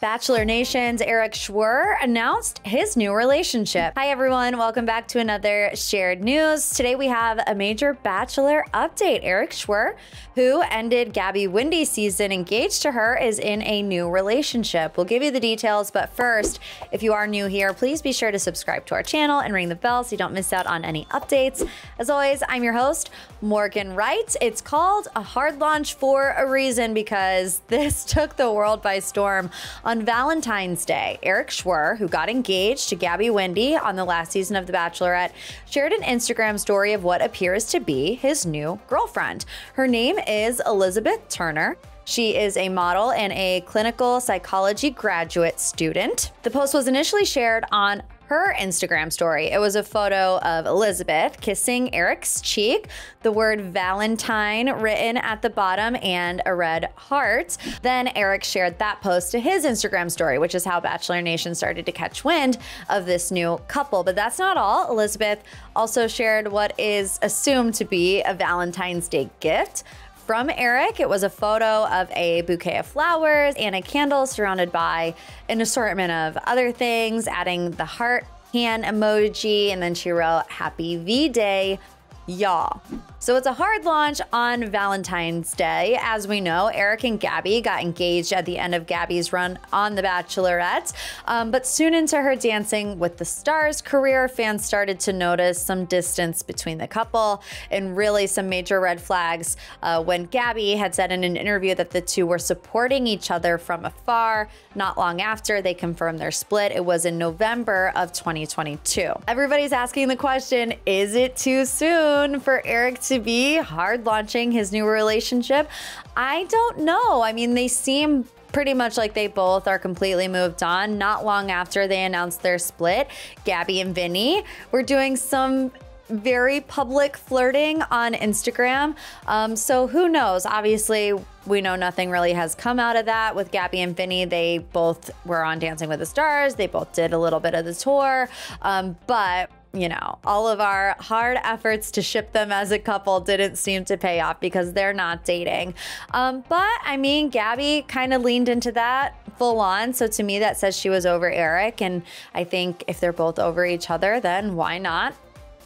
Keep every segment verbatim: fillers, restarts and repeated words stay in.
Bachelor Nation's Erich Schwer announced his new relationship. Hi everyone, welcome back to another shared news. Today we have a major Bachelor update. Erich Schwer, who ended Gabby Windey's season engaged to her, is in a new relationship. We'll give you the details, but first, if you are new here, please be sure to subscribe to our channel and ring the bell so you don't miss out on any updates. As always, I'm your host, Morgan Wright. It's called a hard launch for a reason because this took the world by storm. On Valentine's Day, Erich Schwer, who got engaged to Gabby Windey on the last season of The Bachelorette, shared an Instagram story of what appears to be his new girlfriend. Her name is Elizabeth Turner. She is a model and a clinical psychology graduate student. The post was initially shared on her Instagram story. It was a photo of Elizabeth kissing Erich's cheek, the word Valentine written at the bottom, and a red heart. Then Erich shared that post to his Instagram story, which is how Bachelor Nation started to catch wind of this new couple. But that's not all. Elizabeth also shared what is assumed to be a Valentine's Day gift from Erich. It was a photo of a bouquet of flowers and a candle surrounded by an assortment of other things, adding the heart hand emoji, and then she wrote, "Happy V-Day, y'all." So it's a hard launch on Valentine's Day. As we know, Erich and Gabby got engaged at the end of Gabby's run on The Bachelorette, um, but soon into her Dancing with the Stars career, fans started to notice some distance between the couple and really some major red flags uh, when Gabby had said in an interview that the two were supporting each other from afar. Not long after, they confirmed their split. It was in November of twenty twenty-two. Everybody's asking the question, is it too soon for Erich to be hard launching his new relationship? I don't know. I mean, they seem pretty much like they both are completely moved on. Not long after they announced their split, Gabby and Vinny were doing some very public flirting on Instagram. Um, so who knows? Obviously, we know nothing really has come out of that. With Gabby and Vinny, they both were on Dancing with the Stars. They both did a little bit of the tour, um, but you know, all of our hard efforts to ship them as a couple didn't seem to pay off because they're not dating. Um, but I mean, Gabby kind of leaned into that full on. So to me, that says she was over Erich. And I think if they're both over each other, then why not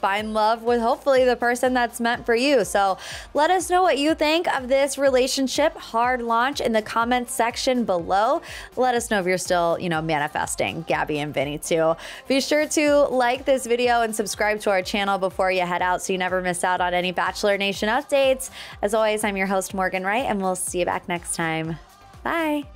find love with hopefully the person that's meant for you? So let us know what you think of this relationship hard launch in the comments section below. Let us know if you're still, you know, manifesting Gabby and Vinny too. Be sure to like this video and subscribe to our channel before you head out so you never miss out on any Bachelor Nation updates. As always, I'm your host, Morgan Wright, and we'll see you back next time. Bye.